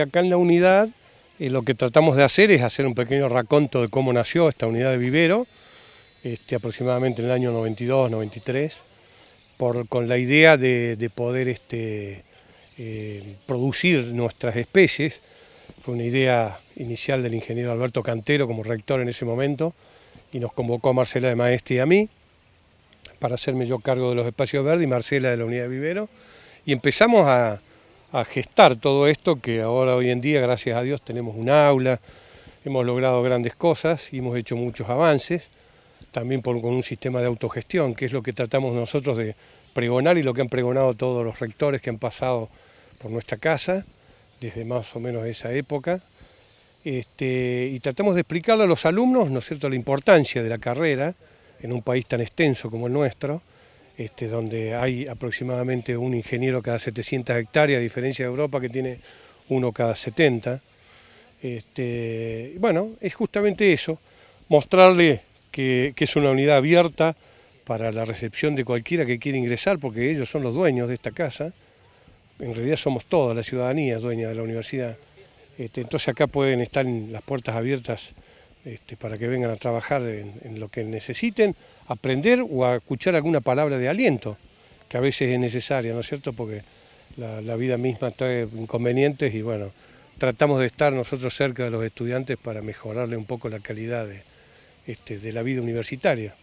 Acá en la unidad lo que tratamos de hacer es hacer un pequeño raconto de cómo nació esta unidad de vivero, aproximadamente en el año 92, 93, con la idea de poder producir nuestras especies. Fue una idea inicial del ingeniero Alberto Cantero como rector en ese momento, y nos convocó a Marcela de Maeste y a mí para hacerme yo cargo de los espacios verdes y Marcela de la unidad de vivero, y empezamos a gestar todo esto que ahora hoy en día, gracias a Dios, tenemos un aula, hemos logrado grandes cosas y hemos hecho muchos avances, también con un sistema de autogestión, que es lo que tratamos nosotros de pregonar y lo que han pregonado todos los rectores que han pasado por nuestra casa, desde más o menos esa época, y tratamos de explicarle a los alumnos, ¿no es cierto?, la importancia de la carrera en un país tan extenso como el nuestro, donde hay aproximadamente un ingeniero cada 700 hectáreas, a diferencia de Europa que tiene uno cada 70. Bueno, es justamente eso, mostrarle que es una unidad abierta para la recepción de cualquiera que quiera ingresar, porque ellos son los dueños de esta casa. En realidad somos toda la ciudadanía dueña de la universidad. Entonces acá pueden estar las puertas abiertas para que vengan a trabajar en lo que necesiten, aprender o a escuchar alguna palabra de aliento, que a veces es necesaria, ¿no es cierto?, porque la vida misma trae inconvenientes y bueno, tratamos de estar nosotros cerca de los estudiantes para mejorarle un poco la calidad de la vida universitaria.